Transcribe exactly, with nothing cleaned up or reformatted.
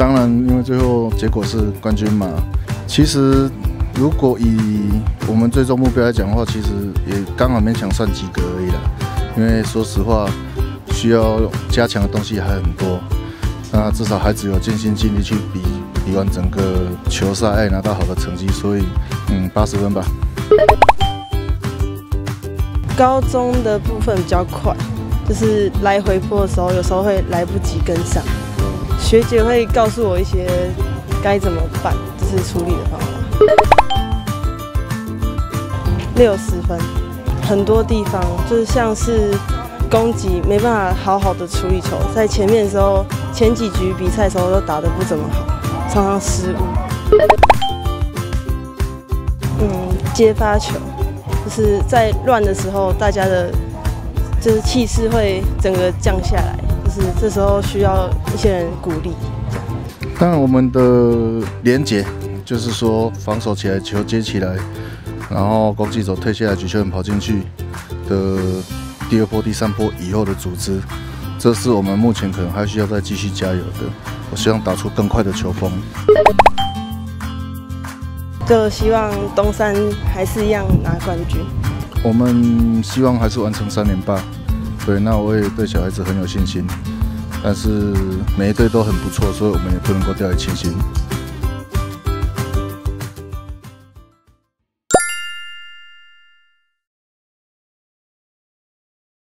当然，因为最后结果是冠军嘛。其实，如果以我们最终目标来讲的话，其实也刚好勉强算及格而已啦。因为说实话，需要加强的东西还很多。那至少还只有尽心尽力去比比完整个球赛，拿到好的成绩。所以，嗯，八十分吧。高中的部分比较快，就是来回坡的时候，有时候会来不及跟上。 学姐会告诉我一些该怎么办，就是处理的方法。六十分，很多地方就是像是攻击没办法好好的处理球，在前面的时候，前几局比赛的时候都打得不怎么好，常常失误。嗯，接发球，就是在乱的时候，大家的就是气势会整个降下来。 是，这时候需要一些人鼓励。当然，我们的连结就是说，防守起来，球接起来，然后攻击手退下来，举球员跑进去的第二波、第三波以后的组织，这是我们目前可能还需要再继续加油的。我希望打出更快的球风。就希望东山还是一样拿冠军。我们希望还是完成三连霸。 对，那我也对小孩子很有信心，但是每一队都很不错，所以我们也不能够掉以轻心。